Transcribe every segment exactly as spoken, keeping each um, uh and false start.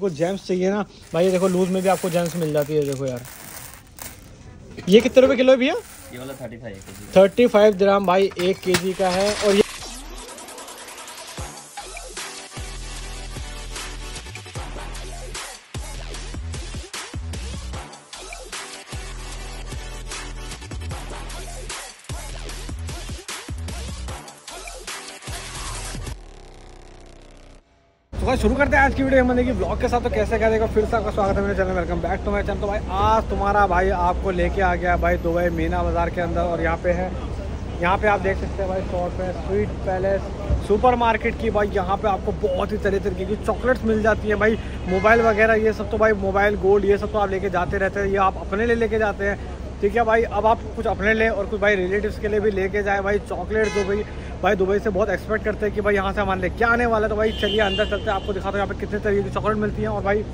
को जेम्स चाहिए ना भाई, ये देखो लूज में भी आपको जेम्स मिल जाती है। देखो यार ये कितने रुपए किलो है भैया? ये वाला पैंतीस ग्राम भाई एक केजी का है। और ये तो शुरू करते हैं आज की वीडियो मैंने कि ब्लॉग के साथ। तो कैसे क्या देखो फिर से आपका स्वागत है मेरे channel, welcome back to my channel. तो भाई आज तुम्हारा भाई आपको लेके आ गया भाई दुबई मीना बाज़ार के अंदर। और यहाँ पे है, यहाँ पे आप देख सकते हैं भाई शॉप है स्वीट पैलेस सुपरमार्केट की। भाई यहाँ पे आपको बहुत ही तरह तरीके की चॉकलेट्स मिल जाती हैं भाई, मोबाइल वगैरह ये सब। तो भाई मोबाइल गोल्ड ये सब तो आप लेके जाते रहते हैं, ये आप अपने लिए लेके जाते हैं ठीक है भाई। अब आप कुछ अपने लिए और कुछ भाई रिलेटिव्स के लिए भी लेके जाए भाई चॉकलेट। दुबई भाई दुबई से बहुत एक्सपेक्ट करते हैं कि भाई यहाँ से हमारे लिए क्या आने वाला है। तो भाई चलिए अंदर चलते हैं, आपको दिखाते हैं यहाँ पे कितने तरीके की चॉकलेट मिलती हैं। और भाई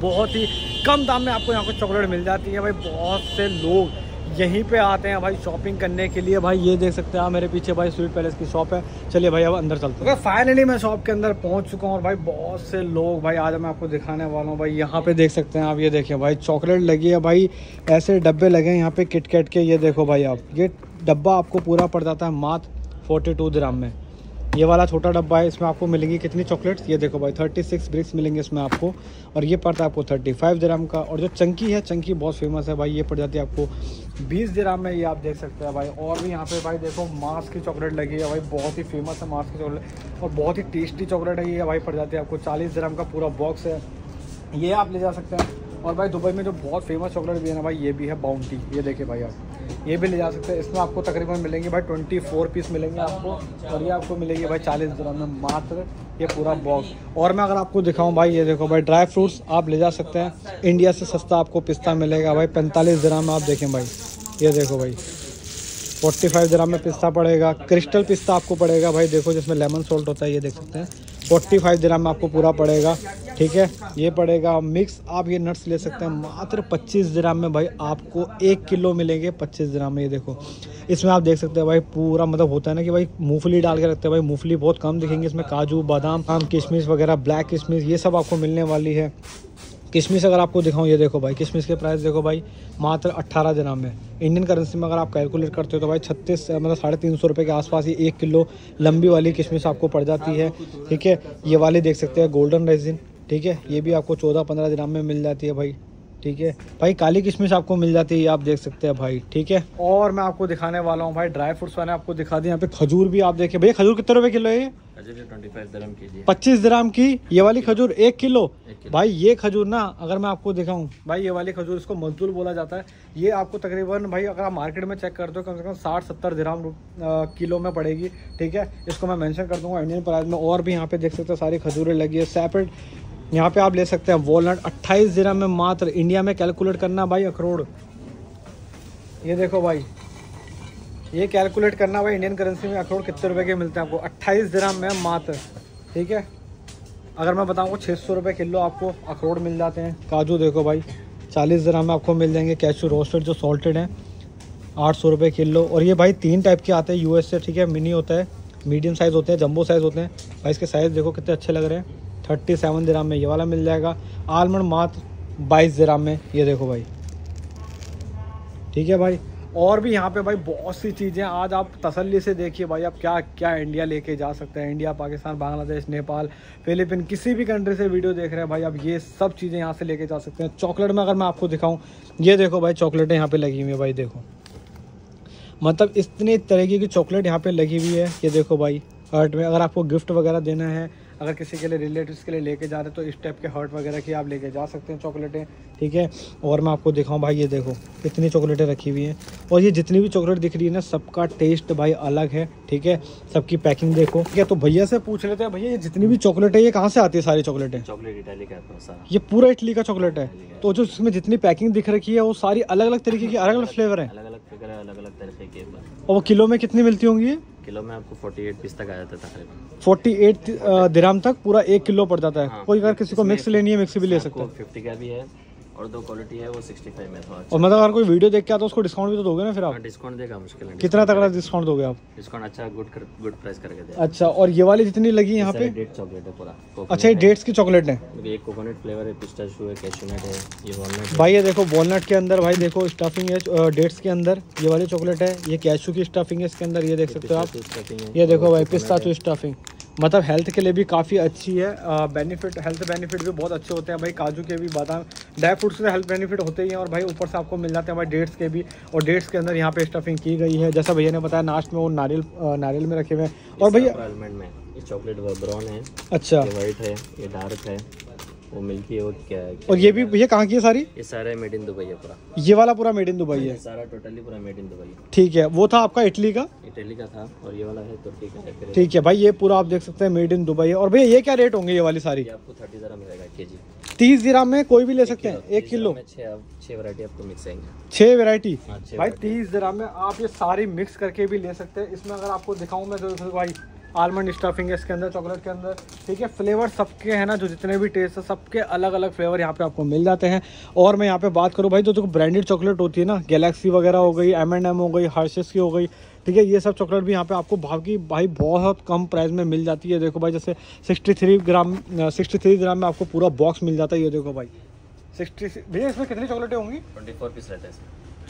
बहुत ही कम दाम में आपको यहाँ पर चॉकलेट मिल जाती है भाई। बहुत से लोग यहीं पे आते हैं भाई शॉपिंग करने के लिए। भाई ये देख सकते हैं मेरे पीछे भाई स्वीट पैलेस की शॉप है। चलिए भाई अब अंदर चलते हैं। फाइनली मैं शॉप के अंदर पहुंच चुका हूँ और भाई बहुत से लोग भाई आज मैं आपको दिखाने वाला हूँ। भाई यहाँ पे देख सकते हैं आप, ये देखिए भाई चॉकलेट लगी है भाई, ऐसे डब्बे लगे हैं यहाँ पे किट कैट के। ये देखो भाई आप, ये डब्बा आपको पूरा पड़ जाता है मात्र फोर्टी टू ग्राम में। ये वाला छोटा डब्बा है, इसमें आपको मिलेंगी कितनी चॉकलेट्स? ये देखो भाई छत्तीस ब्रिक्स मिलेंगे इसमें आपको। और ये पड़ता है आपको पैंतीस ग्राम का। और जो चंकी है, चंकी बहुत फेमस है भाई, ये पड़ जाती है आपको बीस ग्राम में। ये आप देख सकते हैं भाई। और भी यहाँ पे भाई देखो मार्क्स की चॉकलेट लगी है भाई, बहुत ही फेमस है मार्क्स की चॉकलेट और बहुत ही टेस्टी चॉकलेट है ये भाई। पड़ जाती है आपको चालीस ग्राम का पूरा बॉक्स है, ये आप ले जा सकते हैं। और भाई दुबई में जो बहुत फेमस चॉकलेट भी है ना भाई, ये भी है बाउंटी। ये देखिए भाई आप, ये भी ले जा सकते हैं। इसमें आपको तकरीबन मिलेंगे भाई चौबीस पीस मिलेंगे आपको। और ये आपको मिलेगी भाई चालीस ग्राम में मात्र, ये पूरा बॉक्स। और मैं अगर आपको दिखाऊं भाई, ये देखो भाई ड्राई फ्रूट्स आप ले जा सकते हैं। इंडिया से सस्ता आपको पिस्ता मिलेगा भाई पैंतालीस ग्राम में। आप देखें भाई, ये देखो भाई पैंतालीस ग्राम में पिस्ता पड़ेगा। क्रिस्टल पिस्ता आपको पड़ेगा भाई, देखो जिसमें लेमन सॉल्ट होता है, ये देख सकते हैं पैंतालीस ग्राम में आपको पूरा पड़ेगा ठीक है। ये पड़ेगा मिक्स, आप ये नट्स ले सकते हैं मात्र पच्चीस ग्राम में भाई। आपको एक किलो मिलेंगे पच्चीस ग्राम में। ये देखो इसमें आप देख सकते हैं भाई पूरा, मतलब होता है ना कि भाई मूंगफली डाल के रखते हैं भाई, मूंगफली बहुत कम दिखेंगी इसमें। काजू बादाम आम किशमिश वगैरह, ब्लैक किशमिश ये सब आपको मिलने वाली है। किशमिश अगर आपको दिखाऊं, ये देखो भाई किशमिश के प्राइस देखो भाई मात्र अट्ठारह दिनाम में। इंडियन करेंसी में अगर आप कैलकुलेट करते हो तो भाई छत्तीस मतलब साढ़े तीन सौ रुपये के आसपास ये एक किलो लंबी वाली किशमिश आपको पड़ जाती है ठीक है। ये वाली देख सकते हैं गोल्डन रेजिन ठीक है, ये भी आपको चौदह पंद्रह दिनाम में मिल जाती है भाई ठीक है। भाई काली किशमिश आपको मिल जाती है, ये आप देख सकते हैं भाई ठीक है। और मैं आपको दिखाने वाला हूँ भाई ड्राई फ्रूट्स वाले आपको दिखा दिए। यहाँ पे खजूर भी आप देखें भाई, खजूर कितने रुपए किलो है? ये पच्चीस ग्राम की ये वाली खजूर एक किलो भाई। ये खजूर ना अगर मैं आपको दिखाऊं भाई, ये वाली खजूर इसको मजदूर बोला जाता है। ये आपको तकरीबन भाई अगर आप मार्केट में चेक करते हो कम से कम साठ सत्तर ग्राम किलो में पड़ेगी ठीक है। इसको मैं मेंशन कर दूंगा इंडियन प्राइस में। और भी यहाँ पे देख सकते हो सारी खजूरें लगी है सेपरेट। यहाँ पे आप ले सकते हैं वॉलनट अट्ठाईस ग्राम में मात्र, इंडिया में कैलकुलेट करना भाई अखरोड़। ये देखो भाई ये कैलकुलेट करना भाई इंडियन करेंसी में अखरोड़ कितने रुपए के मिलते हैं आपको, अट्ठाईस ग्राम में मात्र ठीक है। अगर मैं बताऊँ छः सौ रुपये किलो आपको अखरोड़ मिल जाते हैं। काजू देखो भाई चालीस ग्राम में आपको मिल जाएंगे। कैशू रोस्टेड जो सॉल्टेड हैं आठ सौ रुपये किलो। और ये भाई तीन टाइप के आते हैं यूएसए ठीक है। मिनी होता है, मीडियम साइज़ होते हैं, जंबो साइज़ होते हैं भाई। इसके साइज़ देखो कितने अच्छे लग रहे हैं। थर्टी सेवन ग्राम में ये वाला मिल जाएगा। आलमंड मात्र बाईस ग्राम में, ये देखो भाई ठीक है भाई। और भी यहाँ पे भाई बहुत सी चीज़ें आज आप तसल्ली से देखिए भाई, आप क्या क्या इंडिया लेके जा सकते हैं। इंडिया, पाकिस्तान, बांग्लादेश, नेपाल, फिलीपीन, किसी भी कंट्री से वीडियो देख रहे हैं भाई आप, ये सब चीज़ें यहाँ से लेके जा सकते हैं। चॉकलेट में अगर मैं आपको दिखाऊं, ये देखो भाई चॉकलेटें यहाँ पे लगी हुई है भाई। देखो मतलब इतने तरीके की चॉकलेट यहाँ पर लगी हुई है। ये देखो भाई हर्ट में, अगर आपको गिफ्ट वगैरह देना है, अगर किसी के लिए रिलेटिव्स के लिए लेके जा रहे हैं तो इस टाइप के हर्ट वगैरह की आप लेके जा सकते हैं चॉकलेटें ठीक है। और मैं आपको दिखाऊं भाई, ये देखो इतनी चॉकलेटें रखी हुई हैं। और ये जितनी भी चॉकलेट दिख रही है ना, सबका टेस्ट भाई अलग है ठीक है। सबकी पैकिंग देखो ठीक है। तो भैया से पूछ लेते हैं, भैया ये जितनी भी चॉकलेट है ये कहाँ से आती है? सारी चॉकलेटें चॉकलेट इटली का, ये पूरा इटली का चॉकलेट है। तो जो इसमें जितनी पैकिंग दिख रखी है वो सारी अलग अलग तरीके की, अलग अलग फ्लेवर है, अलग अलग फ्लेवर है, अलग अलग तरीके के। और वो किलो में कितनी मिलती होंगी? किलो में आपको अड़तालीस पीस तक आ जाता है तकरीबन। अड़तालीस दिराम तक पूरा एक किलो पड़ जाता है। हाँ, कोई अगर किसी को मिक्स लेनी है मिक्स भी ले सकते हैं। पचास का भी है और दो क्वालिटी है वो सिक्सटी फाइव में था। और मतलब अगर कोई वीडियो देख के आता है उसको डिस्काउंट भी तो दोगे ना फिर आप? डिस्काउंट देगा मुश्किल है। कितना तगड़ा डिस्काउंट दोगे आप? डिस्काउंट अच्छा गुड गुड प्राइस करके दे। अच्छा और ये वाली जितनी लगी यहाँ पे डेट चॉकलेट है पूरा। अच्छा ये डेट्स की चॉकलेट है, एक कोकोनट फ्लेवर है, पिस्ताशियो है, कैश्यू नट है, ये वॉलनट। भाई ये देखो वॉलनट के अंदर भाई देखो स्टफिंग है डेट्स के अंदर, ये वाली चॉकलेट है, ये कैश्यू की स्टफिंग है इसके अंदर, ये देख सकते हो आप, ये देखो भाई पिस्ताशियो स्टफिंग। मतलब हेल्थ के लिए भी काफ़ी अच्छी है, बेनिफिट हेल्थ बेनिफिट भी बहुत अच्छे होते हैं भाई, काजू के भी, बादाम, ड्राई फ्रूट्स के हेल्थ बेनिफिट होते ही हैं। और भाई ऊपर से आपको मिल जाते हैं भाई डेट्स के भी, और डेट्स के अंदर यहाँ पे स्टफिंग की गई है जैसा भैया ने बताया, लास्ट में वो नारियल नारियल में रखे हुए हैं। और भैया आलमंड में ये चॉकलेट ब्राउन है, अच्छा वाइट है, ये डार्क है, वो मिल्की है, वो क्या है, क्या और ये भी भैया कहाँ की है सारी? ये सारा मेड इन दुबई है पूरा, ये वाला पूरा मेड इन दुबई है सारा, टोटली पूरा मेड इन दुबई। ठीक है, वो था आपका इटली का, इटली का था, और ये वाला है तुर्की का। ठीक है भाई, ये पूरा आप देख सकते हैं मेड इन दुबई है। और भैया ये क्या रेट होंगे ये वाली सारी? ये आपको थर्टी दिरहम मिलेगा के जी, तीस दिरहम में कोई भी ले सकते हैं, एक किलो छह वैरायटी आपको मिक्स आएंगे, छह वैरायटी भाई तीस दिरहम में आप ये सारी मिक्स करके भी ले सकते हैं। इसमें अगर आपको दिखाऊँ मैं तो भाई आलमंड स्टफिंग है इसके अंदर, चॉकलेट के अंदर, ठीक है, फ्लेवर सबके हैं ना, जो जितने भी टेस्ट है सबके अलग अलग फ्लेवर यहाँ पे आपको मिल जाते हैं। और मैं यहाँ पे बात करूँ भाई तो जो तो ब्रांडेड चॉकलेट होती है ना, गैलेक्सी वगैरह हो गई, एम एंड एम हो गई, हर्शीज की हो गई, ठीक है, ये सब चॉकलेट भी यहाँ पे आपको भाव की भाई बहुत कम प्राइस में मिल जाती है। देखो भाई जैसे sixty three gram sixty three gram में आपको पूरा बॉक्स मिल जाता है। ये देखो भाई सिक्सटी भैया इसमें कितनी चॉकलेटें होंगी? ट्वेंटी फोर पीस रहता है,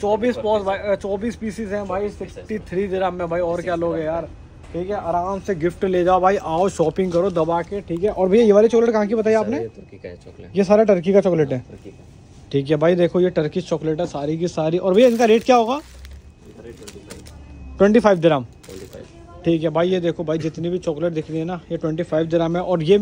चौबीस पॉस चौबीस पीसीज हैं भाई सिक्सटी थ्री ग्राम में भाई, और क्या लोगे यार, ठीक है, आराम से गिफ्ट ले जाओ भाई, आओ शॉपिंग करो दबा के, ठीक है। और भैया ये वाली चॉकलेट कहाँ की बताई आपने? ये तुर्की का है चॉकलेट, ये सारा टर्की का चॉकलेट है, ठीक है भाई। देखो ये टर्की चॉकलेट है सारी की सारी। और भैया इनका रेट क्या होगा? ट्वेंटी फाइव दिरहम, ठीक है भाई। ये देखो भाई जितनी भी चॉकलेट दिख रही है ना ये ट्वेंटी फाइव दिरहम है। और ये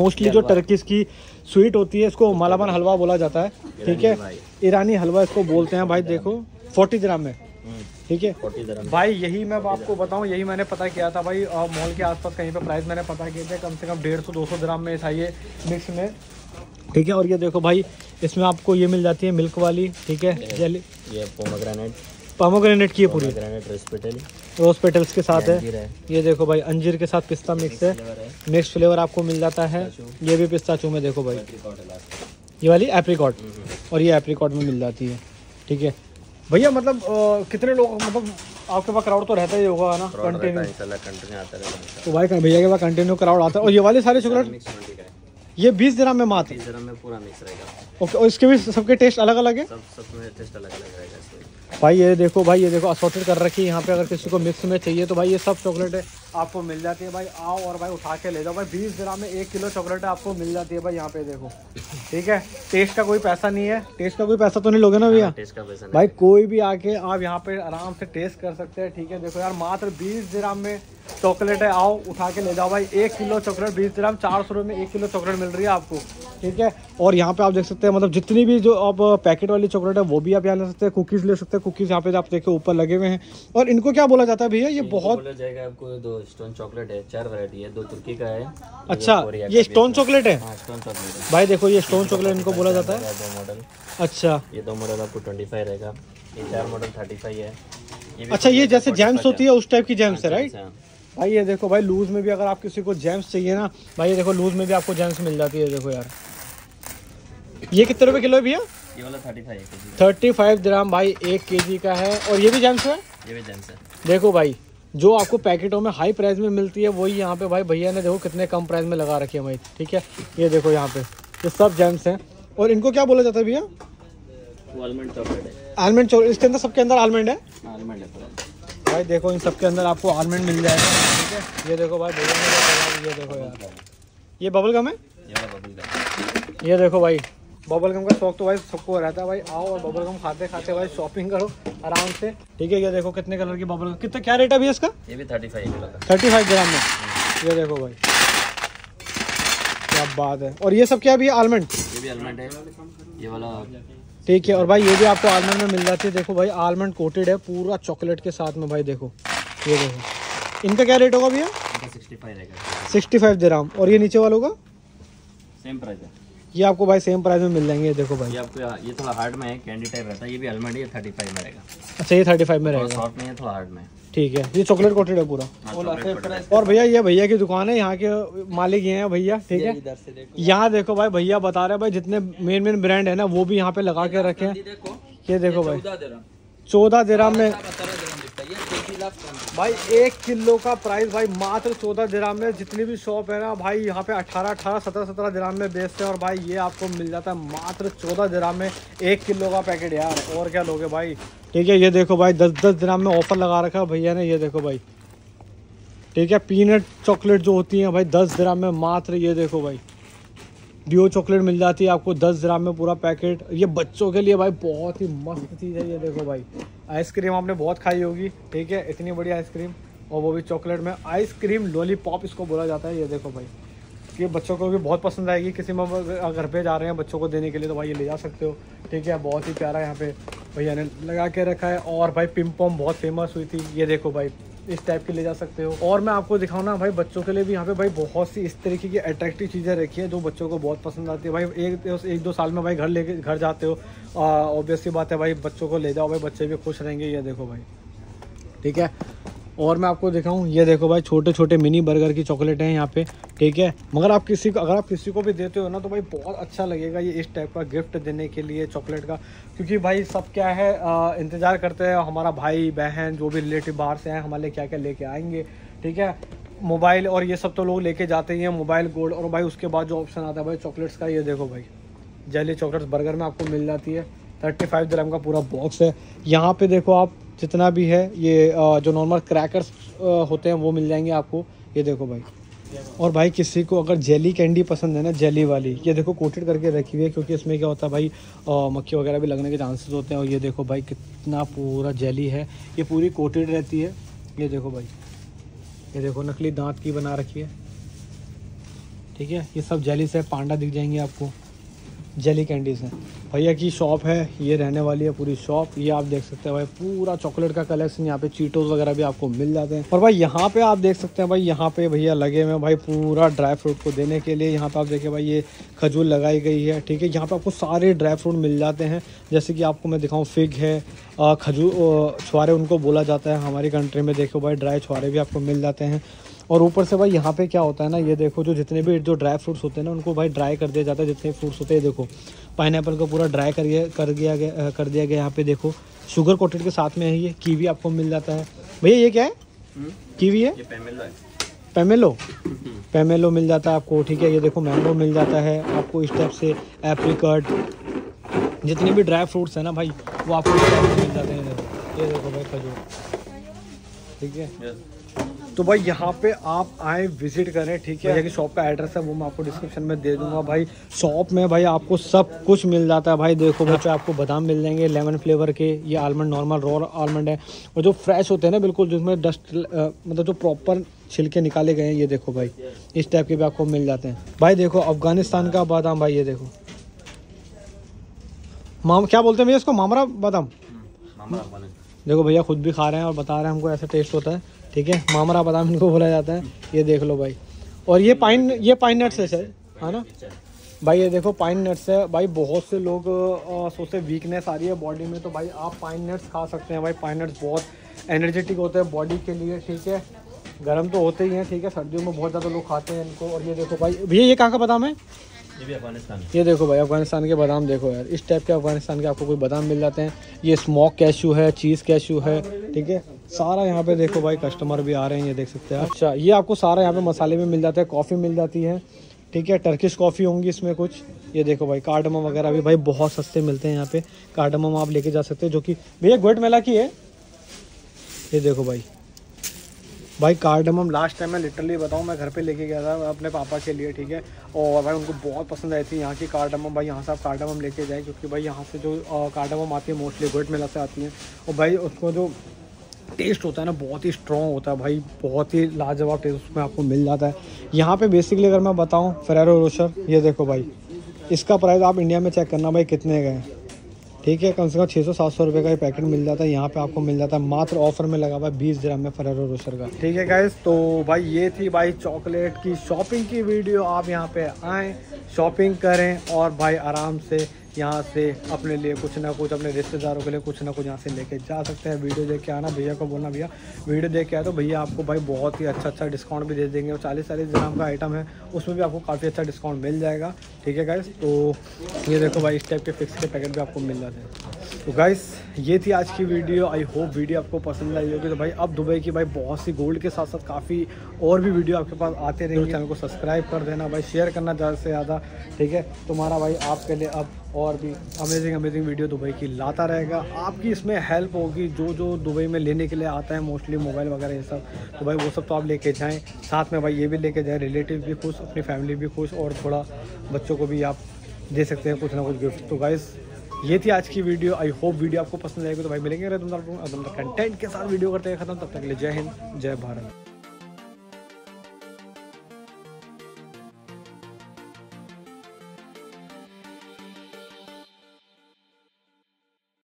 मोस्टली जो टर्कीज की स्वीट होती है इसको मालाबान हलवा बोला जाता है, ठीक है, ईरानी हलवा इसको बोलते हैं भाई। देखो फोर्टी दिरहम में, ठीक है भाई। यही मैं आपको बताऊं, यही मैंने पता किया था भाई मॉल के आसपास कहीं पे प्राइस मैंने पता किए थे, कम से कम डेढ़ सौ दो सौ ग्राम में चाहिए मिक्स में, ठीक है। और ये देखो भाई इसमें आपको ये मिल जाती है मिल्क वाली, ठीक है, जेली, ये पोमेग्रेनेट पोमेग्रेनेट की है पूरी, रोज पेटल्स के साथ है। ये देखो भाई अंजीर के साथ पिस्ता मिक्स है, मिक्स फ्लेवर आपको मिल जाता है। ये भी पिस्ताचू में देखो भाई, ये वाली एप्रीकॉट, और ये एप्रीकॉट में मिल जाती है, ठीक है भैया। मतलब आ, कितने लोग, मतलब आपके पास क्राउड तो रहता ही होगा ना, कंटिन्यू कंटिन्यू आता है तो भाई भैया के पास कंटिन्यू क्राउड आता है। और ये वाले सारे चॉकलेट ये बीस दिरहम में मात्र दिरहम में पूरा मिक्स रहेगा। ओके, और इसके भी सबके टेस्ट अलग अलग है, सब सब में टेस्ट अलग अलग रहेगा भाई। ये देखो भाई, ये देखो असॉर्टेड कर रखी है यहाँ पे, अगर किसी को मिक्स में चाहिए तो भाई ये सब चॉकलेट है आपको मिल जाती है भाई। आओ और भाई उठा के ले जाओ भाई, बीस दिरहम में एक किलो चॉकलेट आपको मिल जाती है भाई यहाँ पे, देखो, ठीक है। टेस्ट का कोई पैसा नहीं है, टेस्ट का कोई पैसा तो नहीं लोगे ना भैया? टेस्ट का पैसा भाई, कोई भी आके आप यहाँ पे आराम से टेस्ट कर सकते हैं, ठीक है। देखो यार मात्र बीस दिरहम में चॉकलेट है, आओ उठा के ले जाओ भाई। एक किलो चॉकलेट बीस दिरहम, चार सौ रुपये में एक किलो चॉकलेट मिल रही है आपको, ठीक है। और यहाँ पे आप देख सकते हैं, मतलब जितनी भी जो आप पैकेट वाली चॉकलेट है वो भी आप यहाँ ले सकते हैं, कुकीज़ ले सकते हैं, कुकीज़ यहाँ पे आप देखो ऊपर लगे हुए हैं। और इनको क्या बोला जाता है भैया? ये बहुत बोला जाएगा आपको, दो स्टोन चॉकलेट है, चार वैरायटी है, दो तुर्की का है। अच्छा, ये स्टोन चॉकलेट है भाई, देखो ये स्टोन चॉकलेट इनको बोला जाता है, दो मॉडल। अच्छा, ये दो मॉडल आपको ट्वेंटी फाइव रहेगा, ये चार मॉडल थर्टी फाइव है। अच्छा, ये जैसे जैम्स होती है उस टाइप की जैम्स है, राइट भाई। ये देखो भाई लूज में भी अगर आप किसी को जैम्स चाहिए ना भाई, ये देखो लूज में भी आपको जैम्स मिल जाती है। देखो यार ये कितने रुपए किलो है भैया? ये वाला thirty five thirty five dirham भाई एक केजी का है। और ये भी जैम्स है, ये भी जैम्स है। देखो भाई जो आपको पैकेटों में हाई प्राइस में मिलती है वही यहाँ पे भाई भैया ने देखो कितने कम प्राइस में लगा रखी है भाई, ठीक है। ये देखो यहाँ पे ये सब जैम्स हैं। और इनको क्या बोला जाता है भैया? आलमंड चॉकलेट है, आलमंड चॉकलेट। इसके अंदर सबके अंदर आलमंड है, आलमंड है भाई। देखो इन सब के अंदर आपको आलमंड मिल जाएगा, ठीक है। ये देखो भाई, ये देखो यार ये बबल गम है, ये देखो भाई बबल गम का शौक तो भाई सबको रहता है भाई। आओ और बबल गम खाते खाते भाई शॉपिंग करो आराम से, ठीक है। ये देखो कितने कलर की बबल गम, कितना क्या रेट है अभी इसका? ये भी thirty five thirty five gram में। ये देखो भाई क्या बात है। और ये सब क्या अभी आलमंड? ये भी आलमंड है ये वाला, ठीक है। और भाई ये भी आपको आलमंड में मिल जाती है। देखो भाई आलमंड कोटेड है पूरा चॉकलेट के साथ में भाई। देखो ये देखो इनका क्या रेट होगा भैया? Sixty five dirham. और ये नीचे वालों का सेम प्राइस है, ये आपको भाई सेम प्राइस में मिल जाएंगे। देखो भाई ये आपको ये थोड़ा हार्ड में है, कैंडी टाइप रहता है। ये भी आलमंड है, थर्टी फाइव में रहेगा। अच्छा, ये थर्टी फाइव में रहेगा, सॉफ्ट में है, थोड़ा हार्ड में। ठीक है, ये चॉकलेट कोटेड है पूरा। और भैया ये भैया की दुकान है, यहाँ के मालिक ये हैं भैया, ठीक है। यहाँ देखो भाई, भैया बता रहे हैं भाई जितने मेन मेन ब्रांड है ना वो भी यहाँ पे लगा के रखे हैं। ये देखो भाई चौदह दिरहम में भाई एक किलो का प्राइस भाई मात्र चौदह दिरहम में। जितनी भी शॉप है ना भाई यहाँ पे अठारह अठारह सत्रह सत्रह दिरहम में बेचते हैं और भाई ये आपको मिल जाता है मात्र चौदह दिरहम में एक किलो का पैकेट। यार और क्या लोगे भाई, ठीक है। ये देखो भाई दस दस दिरहम में ऑफर लगा रखा है भैया ने। ये देखो भाई, ठीक है, पीनट चॉकलेट जो होती है भाई दस दिरहम में मात्र। ये देखो भाई डिओ चॉकलेट मिल जाती है आपको दस ग्राम में पूरा पैकेट। ये बच्चों के लिए भाई बहुत ही मस्त चीज़ है। ये देखो भाई आइसक्रीम आपने बहुत खाई होगी, ठीक है, इतनी बड़ी आइसक्रीम, और वो भी चॉकलेट में। आइसक्रीम लॉलीपॉप इसको बोला जाता है। ये देखो भाई ये बच्चों को भी बहुत पसंद आएगी। किसी में घर पे जा रहे हैं बच्चों को देने के लिए तो भाई ये ले जा सकते हो, ठीक है। बहुत ही प्यारा यहाँ पे भैया ने लगा के रखा है। और भाई पिम्पॉम बहुत फेमस हुई थी, ये देखो भाई इस टाइप के ले जा सकते हो। और मैं आपको दिखाऊँ ना भाई बच्चों के लिए भी यहाँ पे भाई बहुत सी इस तरीके की अट्रैक्टिव चीज़ें रखी है जो बच्चों को बहुत पसंद आती है। भाई एक एक दो साल में भाई घर लेके घर जाते हो, ऑब्वियसली बात है भाई बच्चों को ले जाओ भाई, बच्चे भी खुश रहेंगे। ये देखो भाई, ठीक है। और मैं आपको दिखाऊं, ये देखो भाई छोटे छोटे मिनी बर्गर की चॉकलेट हैं यहाँ पे, ठीक है। मगर आप किसी को अगर आप किसी को भी देते हो ना तो भाई बहुत अच्छा लगेगा ये इस टाइप का गिफ्ट देने के लिए चॉकलेट का। क्योंकि भाई सब क्या है आ, इंतज़ार करते हैं हमारा भाई बहन जो भी रिलेटिव बाहर से हैं हमारे क्या क्या लेके आएंगे, ठीक है। मोबाइल और ये सब तो लोग लेके जाते ही हैं, मोबाइल गोल्ड। और भाई उसके बाद जो ऑप्शन आता है भाई चॉकलेट्स का, ये देखो भाई जेली चॉकलेट्स बर्गर में आपको मिल जाती है। थर्टी फाइव दिरहम का पूरा बॉक्स है। यहाँ पे देखो आप जितना भी है ये जो नॉर्मल क्रैकर्स होते हैं वो मिल जाएंगे आपको। ये देखो भाई, और भाई किसी को अगर जेली कैंडी पसंद है ना, जेली वाली, ये देखो कोटेड करके रखी हुई है क्योंकि इसमें क्या होता है भाई मक्खी वगैरह भी लगने के चांसेस होते हैं। और ये देखो भाई कितना पूरा जेली है, ये पूरी कोटेड रहती है। ये देखो भाई, ये देखो नकली दाँत की बना रखी है, ठीक है। ये सब जेली से पांडा दिख जाएंगे आपको, जेली कैंडीज हैं। भैया की शॉप है, ये रहने वाली है पूरी शॉप। ये आप देख सकते हैं भाई पूरा चॉकलेट का कलेक्शन। यहाँ पे चीटोस वगैरह भी आपको मिल जाते हैं। और भाई यहाँ पे आप देख सकते हैं भाई यहाँ पे भैया लगे हुए भाई पूरा ड्राई फ्रूट को देने के लिए। यहाँ पे आप देखिए भाई ये खजूर लगाई गई है, ठीक है। यहाँ पे आपको सारे ड्राई फ्रूट मिल जाते हैं, जैसे कि आपको मैं दिखाऊँ फिग है, खजूर छुआरे उनको बोला जाता है हमारी कंट्री में। देखो भाई ड्राई छुआरे भी आपको मिल जाते हैं। और ऊपर से भाई यहाँ पे क्या होता है ना, ये देखो जो जितने भी जो ड्राई फ्रूट्स होते हैं ना उनको भाई ड्राई कर दिया जाता है। जितने फ्रूट्स होते हैं देखो पाइनएप्पल को पूरा ड्राई कर दिया कर दिया गया कर दिया गया यहाँ पे। देखो शुगर कोटेड के साथ में है। ये कीवी आपको मिल जाता है भैया। ये क्या है? हुँ? कीवी है, ये पैमेलो है। पैमेलो पैमेलो मिल जाता है आपको, ठीक है। ये देखो मैंगो मिल जाता है आपको इस टाइप से, एप्रिकॉट, जितने भी ड्राई फ्रूट्स हैं ना भाई वो आपको मिल जाते हैं। ये देखो भाई खजूर, ठीक है। तो भाई यहाँ पे आप आए विजिट करें, ठीक है। शॉप का एड्रेस है वो मैं आपको डिस्क्रिप्शन में दे दूंगा। भाई शॉप में भाई आपको सब कुछ मिल जाता है। भाई देखो भाई आपको बादाम मिल जाएंगे लेमन फ्लेवर के, ये आलमंड नॉर्मल रॉ आलमंड है, और जो फ्रेश होते हैं ना बिल्कुल जिसमें डस्ट आ, मतलब जो प्रॉपर छिलके निकाले गए हैं। ये देखो भाई इस टाइप के भी आपको मिल जाते हैं। भाई देखो अफगानिस्तान का बादाम, भाई ये देखो माम क्या बोलते हैं भैया इसको, मामरा बादाम। देखो भैया खुद भी खा रहे हैं और बता रहे हैं हमको ऐसा टेस्ट होता है, ठीक है। मामरा बादाम इनको बोला जाता है। ये देख लो भाई, और ये पाइन ये पाइन नट्स है सर, है ना भाई। ये देखो पाइन नट्स है भाई। बहुत से लोग सोचते वीकनेस आ रही है बॉडी में, तो भाई आप पाइन नट्स खा सकते हैं। भाई पाइन नट्स बहुत एनर्जेटिक होते हैं बॉडी के लिए, ठीक है। गर्म तो होते ही हैं, ठीक है। सर्दियों में बहुत ज़्यादा लोग खाते हैं इनको। और ये देखो भाई, भैया ये कहाँ का बादाम है? ये भी अफगानिस्तान। ये देखो भाई अफगानिस्तान के बादाम देखो यार, इस टाइप के अफगानिस्तान के आपको कोई बादाम मिल जाते हैं। ये स्मोक कैशू है, चीज़ कैशू है, ठीक है। सारा यहाँ पे देखो भाई कस्टमर भी आ रहे हैं, ये देख सकते हैं। अच्छा ये आपको सारा यहाँ पे मसाले भी मिल जाते हैं। कॉफ़ी मिल जाती है, ठीक है। टर्किश कॉफ़ी होंगी इसमें कुछ। ये देखो भाई कार्डमम वगैरह भी भाई बहुत सस्ते मिलते हैं यहाँ पे। कार्डमम आप लेके जा सकते हैं जो कि भैया गोट मेला की है। ये देखो भाई भाई कार्डमम लास्ट टाइम मैं लिटरली बताऊँ मैं घर पे लेके गया था अपने पापा के लिए, ठीक है। और भाई उनको बहुत पसंद आई थी यहाँ की कार्डमम। भाई यहाँ से आप कार्डमम लेके जाएं क्योंकि भाई यहाँ से जो कार्डमम आती है मोस्टली गोट मेला से आती है। और भाई उसको जो टेस्ट होता है ना बहुत ही स्ट्रॉन्ग होता है भाई, बहुत ही लाजवाब टेस्ट उसमें आपको मिल जाता है। यहाँ पर बेसिकली अगर मैं बताऊँ फेरेरो रोशर, ये देखो भाई इसका प्राइस आप इंडिया में चेक करना भाई कितने गए, ठीक है। कम से कम छः सौ सात सौ रुपये का ये पैकेट मिल जाता है। यहाँ पे आपको मिल जाता है मात्र ऑफर में लगा हुआ बीस ग्राम में फेरेरो रोशर का, ठीक है गाइस। तो भाई ये थी भाई चॉकलेट की शॉपिंग की वीडियो। आप यहाँ पे आएँ शॉपिंग करें और भाई आराम से यहाँ से अपने लिए कुछ ना कुछ, अपने रिश्तेदारों के लिए कुछ ना कुछ यहाँ से लेके जा सकते हैं। वीडियो देख के आना, भैया को बोलना भैया वीडियो देख के आए तो भैया आपको भाई बहुत ही अच्छा अच्छा डिस्काउंट भी दे देंगे। और चालीस चालीस ग्राम का आइटम है, उसमें भी आपको काफ़ी अच्छा डिस्काउंट मिल जाएगा। ठीक है गाइस, तो ये देखो भाई इस टाइप के फिक्स के पैकेट भी आपको मिल जाते हैं। तो गाइस ये थी आज की वीडियो, आई होप वीडियो आपको पसंद आई होगी। तो भाई अब दुबई की भाई बहुत सी गोल्ड के साथ साथ काफ़ी और भी वीडियो आपके पास आते रहेंगे। चैनल को सब्सक्राइब कर देना भाई, शेयर करना ज़्यादा से ज़्यादा। ठीक है, तुम्हारा भाई आपके लिए अब और भी अमेजिंग अमेजिंग वीडियो दुबई की लाता रहेगा। आपकी इसमें हेल्प होगी, जो जो दुबई में लेने के लिए आता है मोस्टली मोबाइल वगैरह ये सब, तो भाई वो सब तो आप लेके जाएं, साथ में भाई ये भी लेके जाएं। रिलेटिव भी खुश, अपनी फैमिली भी खुश, और थोड़ा बच्चों को भी आप दे सकते हैं कुछ ना कुछ गिफ्ट। तो गाइस ये थी आज की वीडियो, आई होप वीडियो आपको पसंद आएगी। तो भाई मिलेंगे कंटेंट के साथ, वीडियो करते हैं खत्म। तब तक के लिए जय हिंद, जय भारत।